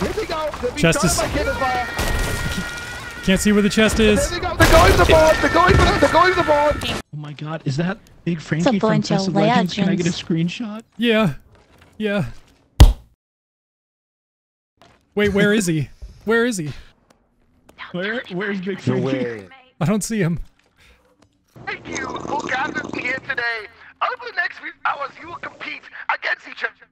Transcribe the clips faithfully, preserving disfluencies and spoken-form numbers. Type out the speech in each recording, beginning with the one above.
Here they go. Chest is... Can't see where the chest is. There they go. They're going to the board. They're going for They're going to the board. Oh my God! Is that Big Frankie from Princess Legends? Can I get a screenshot? Yeah. Yeah. Wait, where is he? Where is he? Where? Where's Big Frankie? I don't see him. Thank you who gathered me here today. Over the next few hours, you will compete against each other,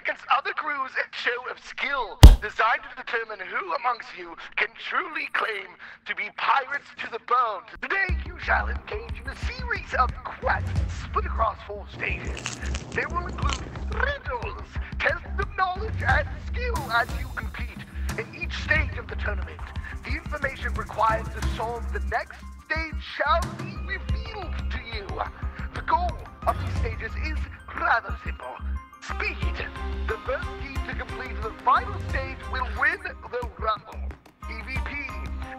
against other crews, in a show of skill designed to determine who amongst you can truly claim to be pirates to the bone. Today, you shall engage in a series of quests split across four stages. They will include riddles, tests of knowledge and skill as you compete in each stage of the tournament. The information required to solve the next stage shall be revealed to you. The goal of these stages is rather simple. Speed. The first team to complete the final stage will win the Rumble P v P.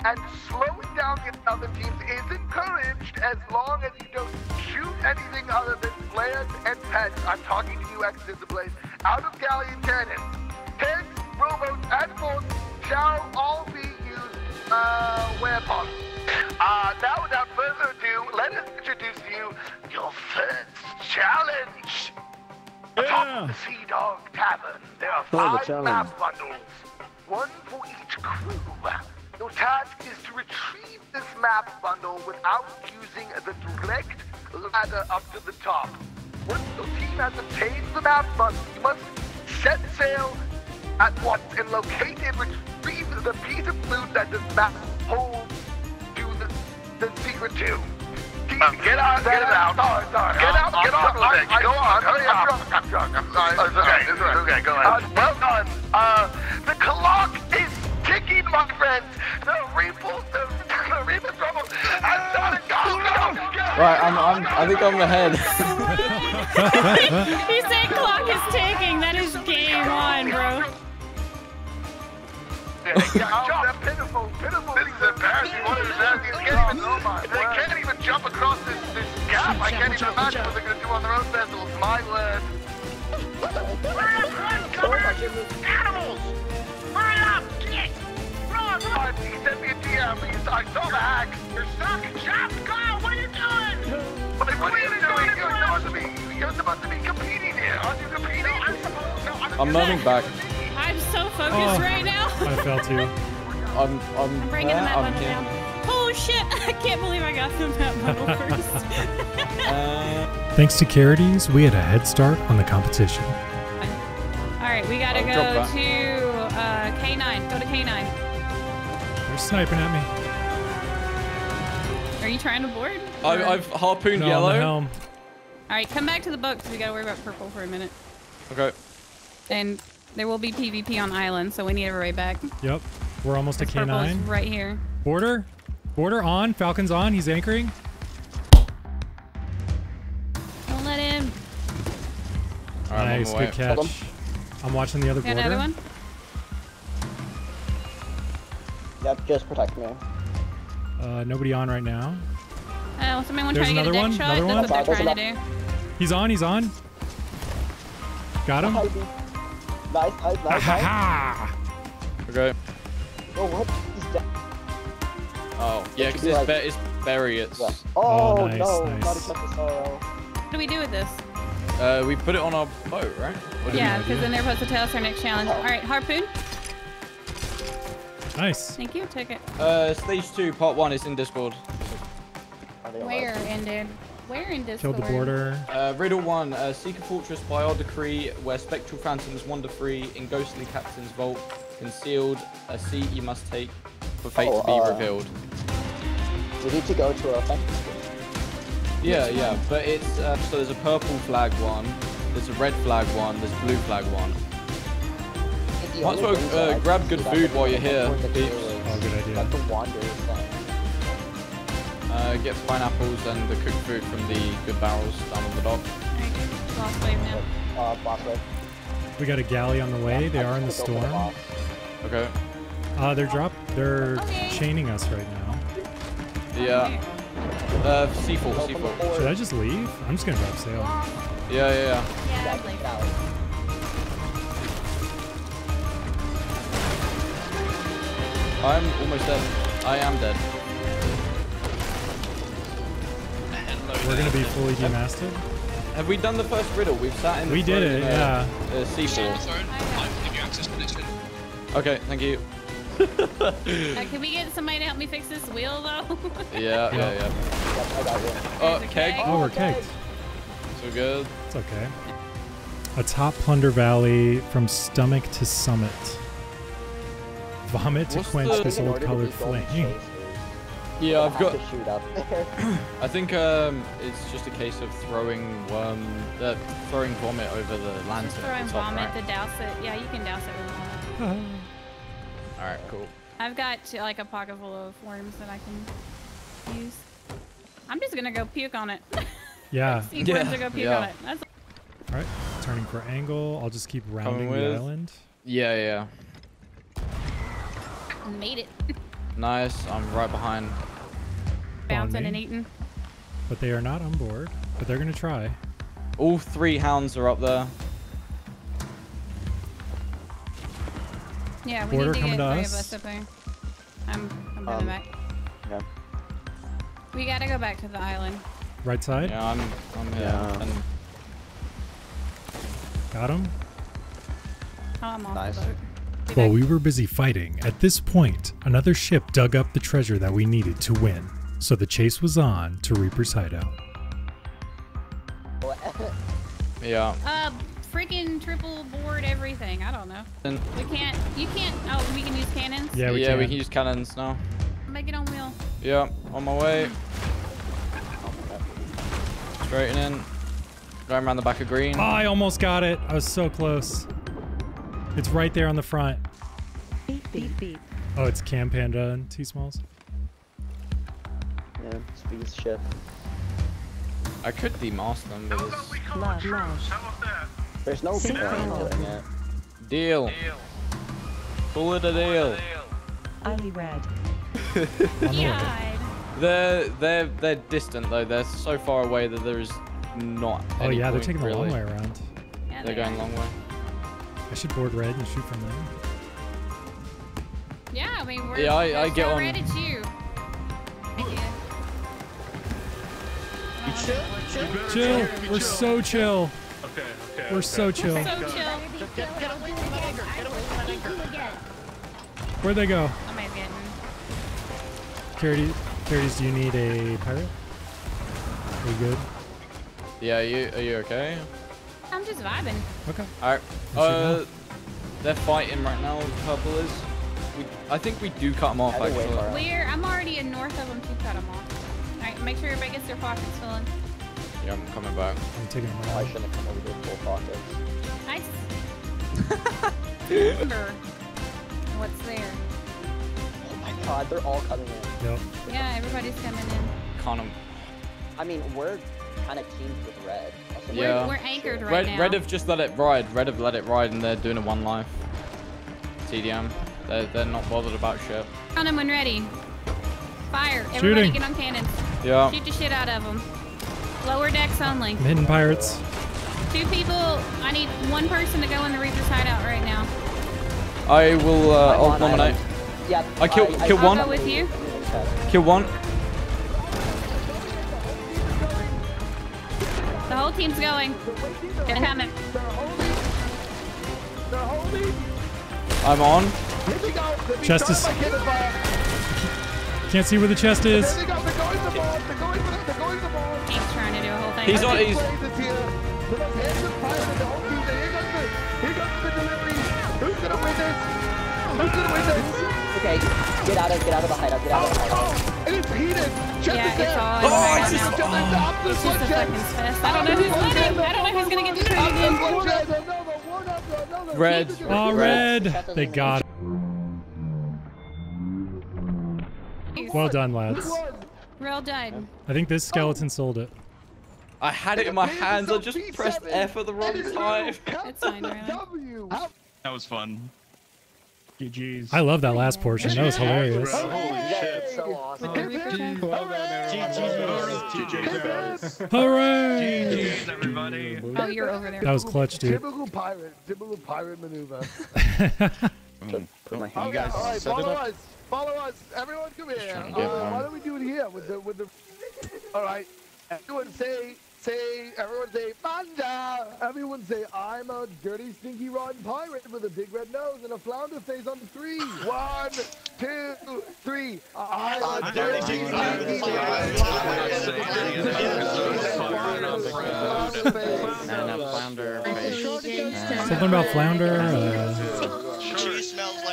And slowing down against other teams is encouraged as long as you don't shoot anything other than flares and pets. I'm talking to you, Excellency Blaze. Out of galleon cannon. Pets, robots, and forts shall all be used uh, where possible. Uh, now, without further ado, let us introduce you your first challenge. Yeah. Atop the Sea Dog Tavern, there are oh, five the map bundles, one for each crew. Your task is to retrieve this map bundle without using the direct ladder up to the top. Once your team has obtained the map bundle, you must set sail at once and locate and retrieve the piece of loot that this map holds. The secret two. Uh, get out, get it out. Sorry, sorry. Get out, get off. Go on, hurry up. I'm drunk, I'm sorry. It's okay, it's okay, go ahead. Uh, well done. Uh, the clock is ticking, my friends. The Reaper's, the, the Reaper's trouble has started. Go, go, go. Right, I'm, I'm, I think I'm ahead. He said clock is ticking. That is game on, bro. That pitiful, pitiful. This is embarrassing. What is that? These can't even, oh they can't even jump across this, this gap. I can't even imagine what they're going to do on their own vessels. My word. Animals! Hurry up! Get! Run! Run! He sent me a D M. I saw the hack. You're stuck. Jump! Go! What are you doing? What are you doing? You're supposed to be, you're supposed to be competing here. Aren't you competing? I'm moving back. I'm so focused oh, right now. I fell too. I'm, I'm, I'm bringing the map bundle down. Oh shit! I can't believe I got the map bundle first. uh, Thanks to Charities, we had a head start on the competition. All right, we gotta I'll go to uh, K nine. Go to K nine. They're sniping at me. Are you trying to board? I've, I've harpooned no, yellow. All right, come back to the boat because we gotta worry about purple for a minute. Okay. And. There will be PvP on island, so we need everybody back. Yep. We're almost at K nine. Right here. Border. Border on. Falcon's on. He's anchoring. Don't let him. All right, nice. Good catch. I'm watching the other border. Got another one? Yep. Just protect me. Uh, nobody on right now. Oh, someone trying to get a deck shot. That's what they're trying to do. He's on. He's on. Got him. Nice, nice, nice, nice. Okay. Oh, what is that? Oh, yeah, because it's, like... it's bury it. Yeah. Oh, oh, nice, no, nice. Not as what do we do with this? Uh, we put it on our boat, right? Yeah, because then they're supposed to tell us our next challenge. All right, harpoon. Nice. Thank you, took it. Uh, stage two, part one is in Discord. Where, in dude? Where in Discord? Kill the border. Uh, riddle one. Uh, seek a fortress by our decree where spectral phantoms wander free in ghostly captain's vault. Concealed, a seat you must take for fate oh, to be uh, revealed. We need to go to a phantom school. Yeah, yeah, but it's... Uh, so there's a purple flag one, there's a red flag one, there's a blue flag one. Might as well uh, grab good food while you're here. Oh, good idea. Like the wander is fine. Uh, get pineapples and the cooked food from the good barrels down on the dock. Last wave now. Uh, boss wave. We got a galley on the way. Yeah, they I'm are in the storm. The okay. Uh, they're drop. They're okay. chaining us right now. Yeah. Uh, seafold, seafold. Should I just leave? I'm just gonna drop sail. Yeah, yeah, yeah. Yeah, I'd leave. I'm almost dead. I am dead. We're gonna be fully demasted. Have we done the first riddle? We've sat in the We did it, a, yeah. Uh, C four. Okay, thank you. uh, can we get somebody to help me fix this wheel, though? yeah, yeah, yeah. yeah. Oh, keg. keg. Oh, we're kegged. So good. It's okay. Atop Plunder Valley, from stomach to summit. Vomit What's to quench the, this old-colored flame. Yeah, I've got. To shoot up there. I think um, it's just a case of throwing um, uh, throwing vomit over the lantern. Just throwing vomit to douse it. Yeah, you can douse it. All right, cool. I've got like a pocket full of worms that I can use. I'm just gonna go puke on it. Yeah. See yeah. Worms to go puke yeah. on it. That's all right. Turning for angle. I'll just keep rounding with... the island. Yeah, yeah. Made it. Nice. I'm right behind. Bouncing and eating. But they are not on board. But they're gonna try. All three hounds are up there. Yeah, we Border need to get to three us. of us up there. I'm, I'm going um, back. Yeah. We gotta go back to the island. Right side. Yeah, I'm. I'm here. Yeah. And... Got him. Oh, I'm off nice. the boat. While we were busy fighting, at this point, another ship dug up the treasure that we needed to win. So the chase was on to Reaper's hideout. Yeah. Uh, freaking triple board everything. I don't know. We can't. You can't. Oh, we can use cannons. Yeah, we yeah, can. we can use cannons now. Make it on wheel. Yeah, on my way. Straighten in. Going around the back of green. Oh, I almost got it. I was so close. It's right there on the front. Beep, beep, beep. Oh, it's Cam Panda and T smalls. Yeah, it's a beast ship. I could demask them, but it's... Love, love. There's no point in doing it. Deal. Pull it a deal. Only red. They're, they're, they're distant, though. They're so far away that there is not any Oh, yeah, they're taking really. the long way around. Yeah, they're, they're going long way. I should board red and shoot from there. Yeah, I mean, we're, yeah, I, we're I get so on. red at you. You chill? Chill? You chill. We're chill. We're so chill. Okay, okay. We're okay. so chill. We're so chill. Get away from my anchor. Get away from my anchor. Where'd they go? I'm at getting. Charities, Charities, do you need a pirate? Are you good? Yeah, are you, are you okay? I'm just vibing. Okay. Alright. Uh, they're fighting right now, the purple is. We, I think we do cut them off, actually. We're, I'm already in north of them to cut them off. Alright, make sure everybody gets their pockets filling. Yeah, I'm coming back. I'm taking them out. I shouldn't have come over here with full pockets. I just wonder what's there. Oh my god, they're all coming in. Yep. Yeah, everybody's coming in. Con them. I mean, we're kind of teamed with red. Yeah. We're, we're anchored right Red, now. Red have just let it ride. Red have let it ride, and they're doing a one life. T D M. They're, they're not bothered about shit. On them when ready. Fire. Shooting. Everybody get on cannons. Yeah. Shoot the shit out of them. Lower decks only. I'm hitting pirates. Two people. I need one person to go in the Reaper's hideout right now. I will. Uh, I'll on, nominate. I yeah. I kill. I, kill I, one. I'll go with you. Kill one. The whole team's going. They're coming. They're holding. They're holding. I'm on. Chest is. Can't see where the chest is. He's trying to do a whole thing. He's on. He's. Who's gonna win this? Who's gonna win this? Okay, get out of, get out of the hideout. Get out of the hideout. And it's heated! Check yeah, this out! Oh, right I just... Oh. It's just a fucking fest. I don't know who's winning! I don't know who's gonna get destroyed again! Red. Oh, red! They got it. Well done, lads. Well done. I think this skeleton sold it. I had it in my hands, I just pressed F at the wrong time. It's fine, really. That was fun. G Gs. I love that last portion. That was hilarious. Holy shit. So awesome. G Gs. Hooray! G Gs, everybody. Oh, you're over there. That was clutch, dude. Typical pirate. Typical pirate maneuver. Put my hand. You guys set it up. Follow us. Everyone come here. Uh, why don't we do it here with the with the All right. Everyone say say everyone say Panda. Everyone say I'm a dirty stinky rotten pirate with a big red nose and a flounder face on the three. One, two, three. I'm a dirty stinky rotten pirate. Something about flounder uh,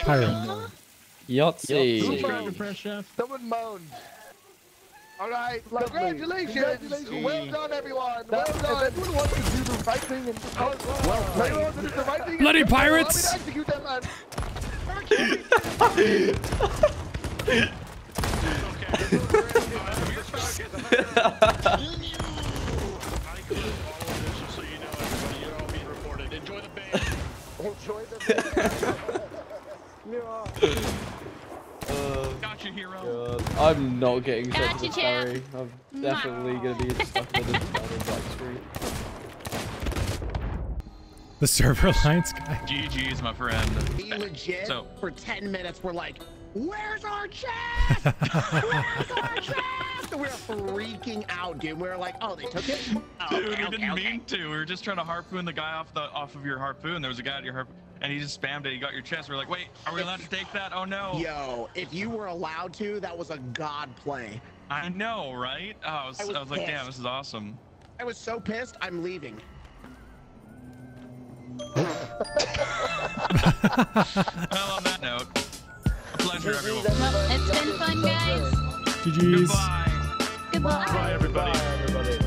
pirate. Yahtzee. Someone moaned. All right, congratulations. congratulations. Well done, everyone. Well done. Everyone wants to do the right thing and oh, well, well, everyone wants to do the right thing. Bloody pirates! Execute that man. Enjoy the band. Enjoy the band. Gotcha, hero. God, I'm not getting gotcha, stuck with Barry. I'm no. definitely going to be stuck with this black screen. The server alliance guy. G G's, my friend. Are you legit? So. For ten minutes, we're like, where's our chest? Where's our chest? We're freaking out, dude. We're like, oh, they took it? Oh, dude, okay, we didn't okay, mean okay. to. We were just trying to harpoon the guy off the off of your harpoon. There was a guy at your harpoon. And he just spammed it. He got your chest. We're like, wait, are we allowed to take that? Oh no. Yo, if you were allowed to, that was a god play. I know, right? Oh, I was, I was, I was like, damn, this is awesome. I was so pissed. I'm leaving. Well, on that note, a pleasure, everyone. Well, it's been fun, guys. G G's. Goodbye. Goodbye. Goodbye, everybody. Bye, everybody.